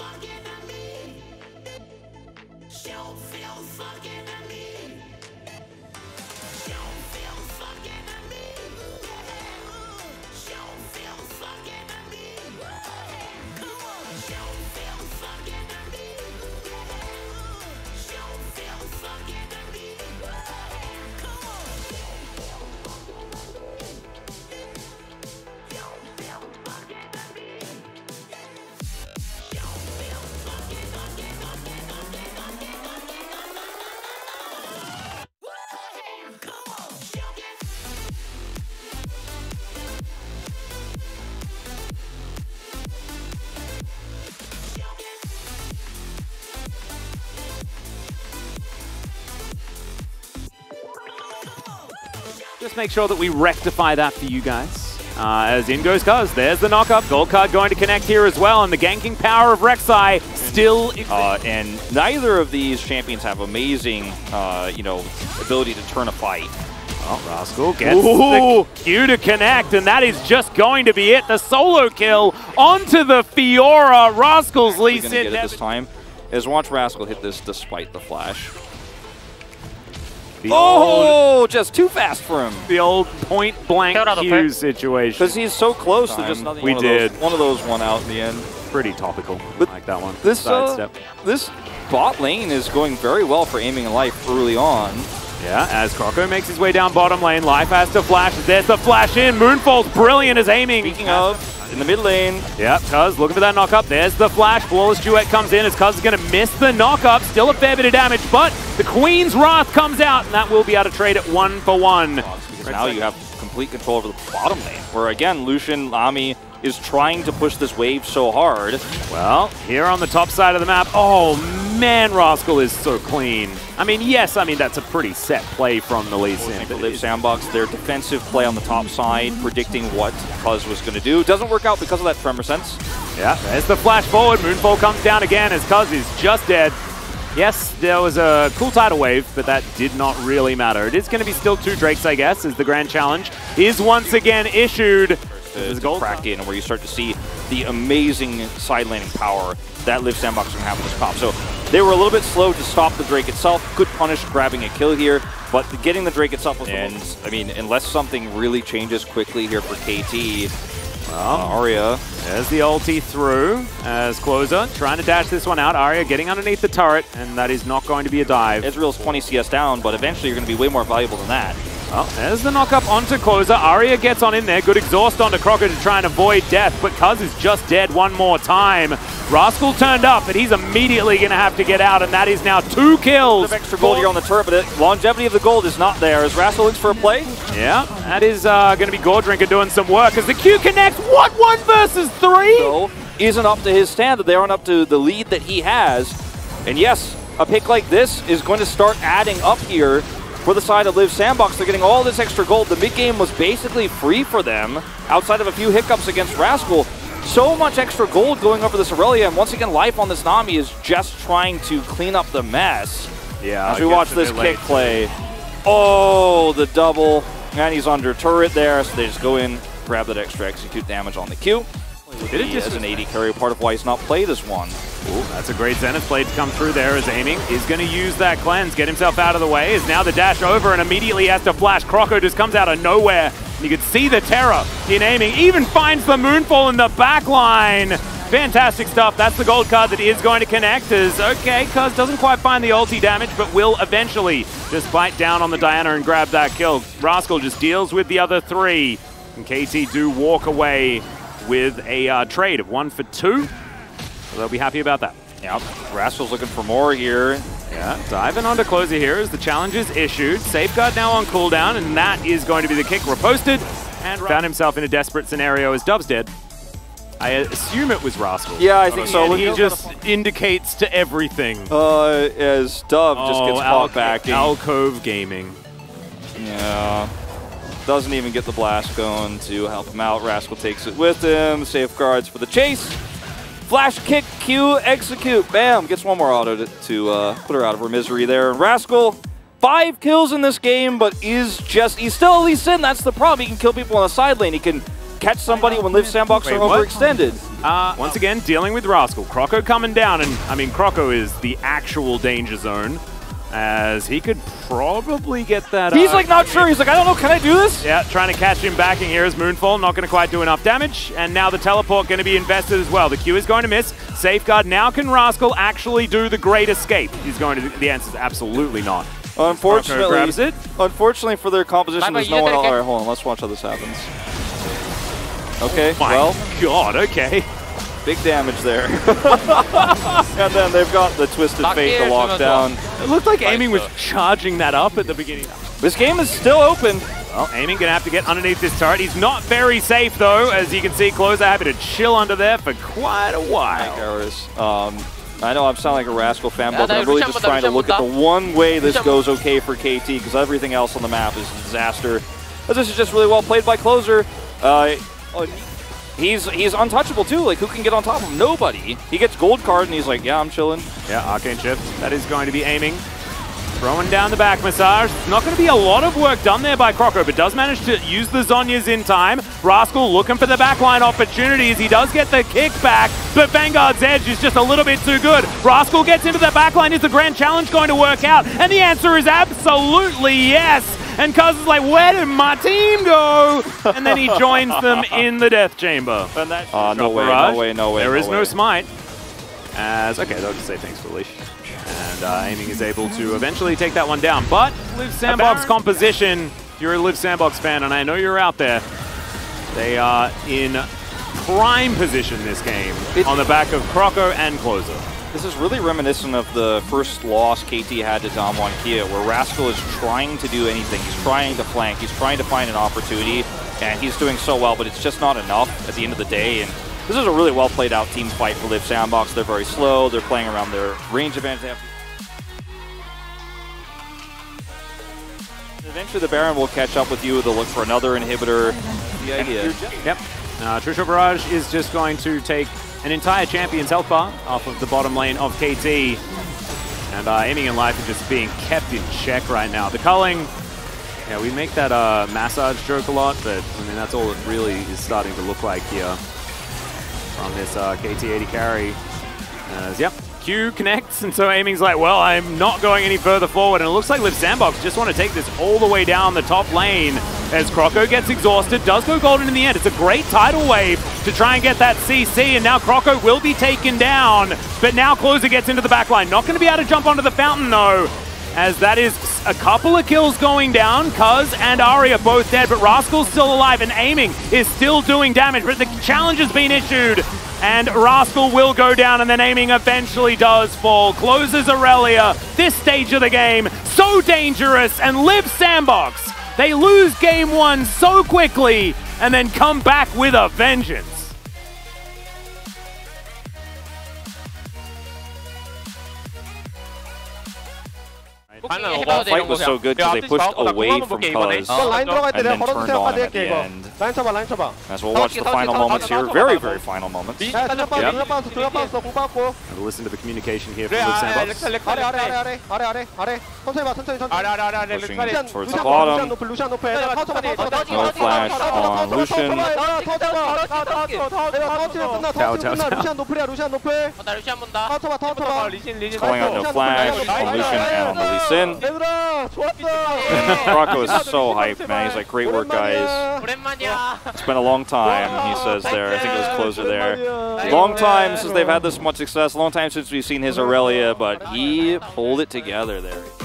fucking at me. She don't feel fucking at me. She don't feel fucking at me. She don't feel fucking at me. She don't feel fucking at me. She don't feel fucking at me. Just make sure that we rectify that for you guys. As in goes Cuzz. There's the knock-up. Gold card going to connect here as well, and the ganking power of Rek'Sai still exists. And neither of these champions have amazing, you know, ability to turn a fight. Well, Rascal gets the Q to connect, and that is just going to be it. The solo kill onto the Fiora. Rascal's least in it this time. Is watch Rascal hit this despite the flash. Oh, just too fast for him. The old point-blank Q situation. Because he's so close to just nothing. One of those one out in the end. Pretty topical. But I like that one. This bot lane is going very well for Aiming and Life early on. Yeah, as Croco makes his way down bottom lane, Life has to flash. There's the flash in. Moonfall's brilliant as Aiming. Speaking of, in the mid lane. Yep, Cuzz looking for that knock-up. There's the flash. Flawless Duet comes in as Cuzz is going to miss the knock-up. Still a fair bit of damage, but the Queen's Wrath comes out, and that will be able to trade it 1-for-1. Because now you have complete control over the bottom lane, where again, Lucian, Lamy is trying to push this wave so hard. Well, here on the top side of the map, oh man, Rascal is so clean. I mean, yes, I mean, that's a pretty set play from the Liiv Sandbox. Liiv Sandbox, their defensive play on the top side, predicting what Cuzz was going to do. Doesn't work out because of that Tremor Sense. Yeah, there's the flash forward. Moonfall comes down again as Cuzz is just dead. Yes, there was a cool tidal wave, but that did not really matter. It is going to be still 2 Drakes, I guess, as the Grand Challenge is once again issued. To crack in, where you start to see the amazing side laning power that Liiv Sandbox is going to have in this pop. So they were a little bit slow to stop the Drake itself. Could punish grabbing a kill here, but getting the Drake itself was the I mean, unless something really changes quickly here for KT, Aria. There's the ulti through as Clozer trying to dash this one out. Aria getting underneath the turret, and that is not going to be a dive. Ezreal's 20 CS down, but eventually you're going to be way more valuable than that. Well, there's the knock-up onto Clozer. Aria gets on in there. Good exhaust onto Croco to try and avoid death, but Cuzz is just dead one more time. Rascal turned up, but he's immediately going to have to get out, and that is now 2 kills. Extra gold here on the turret, but the longevity of the gold is not there. As Rascal looks for a play? Yeah, that is going to be Gordrinker doing some work as the Q connects. What? 1 versus 3? So isn't up to his standard. They aren't up to the lead that he has. And yes, a pick like this is going to start adding up here. For the side of Liiv Sandbox, they're getting all this extra gold. The mid-game was basically free for them, outside of a few hiccups against Rascal. So much extra gold going over this Aurelia, and once again, Life on this Nami is just trying to clean up the mess. Yeah, as we watch this kick play. Oh, the double. And he's under turret there, so they just go in, grab that extra execute damage on the Q. Did it just as an AD carry, part of why he's not played as one. Ooh, that's a great Zenith Blade to come through there as Aiming is going to use that cleanse, get himself out of the way, is now the dash over and immediately has to flash. Croco just comes out of nowhere. You can see the terror in Aiming, even finds the Moonfall in the back line. Fantastic stuff. That's the gold card that is going to connect as, okay, Cuzz doesn't quite find the ulti damage, but will eventually just bite down on the Diana and grab that kill. Rascal just deals with the other 3, and KT do walk away with a trade of 1 for 2. So they'll be happy about that. Yep. Rascal's looking for more here. Yeah, diving onto Clozer here as the challenge is issued. Safeguard now on cooldown, and that is going to be the kick reposted. And found himself in a desperate scenario as Dub's dead. I assume it was Rascal. Yeah, I think so. He just indicates to everything. As Dub just gets caught back. Alcove Gaming. Yeah. Doesn't even get the blast going to help him out. Rascal takes it with him. Safeguards for the chase. Flash kick, Q, execute. Bam. Gets one more auto to put her out of her misery there. Rascal, 5 kills in this game, but he's still a Lee Sin. That's the problem. He can kill people on the side lane. He can catch somebody when Liiv Sandbox are overextended. Once again, dealing with Rascal. Croco coming down, and I mean, Croco is the actual danger zone, as he could probably get that. He's like not sure, he's like, I don't know, can I do this? Yeah, trying to catch him backing here as Moonfall, not gonna quite do enough damage, and now the teleport gonna be invested as well. The Q is going to miss, Safeguard, now can Rascal actually do the Great Escape? He's going to, the answer's absolutely not. Unfortunately, grabs it. Unfortunately for their composition, there's no one. Alright, hold on, let's watch how this happens. Okay, well. Oh my god, okay. Big damage there. And then they've got the Twisted Fate to lock down. It looked like Aiming was charging that up at the beginning. This game is still open. Well, Aiming gonna have to get underneath this turret. He's not very safe though, as you can see. Clozer happy to chill under there for quite a while. I know I'm sounding like a Rascal fan, but I'm really just trying to look at the one way this goes okay for KT, because everything else on the map is a disaster. But this is just really well played by Clozer. He's untouchable too, like who can get on top of him? Nobody. He gets gold card and he's like, yeah, I'm chilling. Yeah, Arcane Shift. That is going to be Aiming. Throwing down the back massage. Not going to be a lot of work done there by Croco, but does manage to use the Zonias in time. Rascal looking for the backline opportunities. He does get the kick back, but Vanguard's Edge is just a little bit too good. Rascal gets into the backline. Is the Grand Challenge going to work out? And the answer is absolutely yes. And Cuzz is like, where did my team go? And then he joins them in the Death Chamber. And that no way, no way, no way. There is no smite. As, okay, they'll just say thanks to Leash. And Aiming is able to eventually take that one down. But Liiv Sandbox composition, if you're a Liiv Sandbox fan, and I know you're out there, they are in prime position this game on the back of Croco and Clozer. This is really reminiscent of the first loss KT had to Damwon Kia, where Rascal is trying to do anything. He's trying to flank, he's trying to find an opportunity, and he's doing so well, but it's just not enough at the end of the day. And this is a really well played out team fight for Liiv Sandbox. They're very slow, they're playing around their range advantage. Eventually the Baron will catch up with you, they'll look for another inhibitor. The idea. Yep. Trishul Barrage is just going to take an entire champion's health bar off of the bottom lane of KT. And Aiming and Life are just being kept in check right now. The culling, yeah, we make that massage joke a lot, but I mean, that's all it really is starting to look like here on this KT80 carry. Yep, Q connects, and so Aiming's like, well, I'm not going any further forward, and it looks like Liiv Sandbox just want to take this all the way down the top lane as Croco gets exhausted, does go golden in the end. It's a great tidal wave to try and get that CC, and now Croco will be taken down, but now Clozer gets into the back line. Not going to be able to jump onto the fountain, though, as that is a couple of kills going down. Cuzz and Aria both dead, but Rascal's still alive, and Aiming is still doing damage, but the challenge has been issued, and Rascal will go down, and then Aiming eventually does fall. Closes Aurelia, this stage of the game, so dangerous, and Liiv Sandbox, they lose game one so quickly, and then come back with a vengeance. I don't know, that fight was so good because they pushed away from Cuzz and then turned on him at the end. As we'll watch the final moments here, very final moments. Yep. Listen to the communication here from Liiv Sandbox. Pushing towards the bottom. No flash on Lucian. Going on no flash on Lucian and on Lucian. Croco is so hyped, man. He's like, great work, guys. It's been a long time, he says there. I think it was Clozer there. Long time since they've had this much success. Long time since we've seen his Aurelia, but he pulled it together there.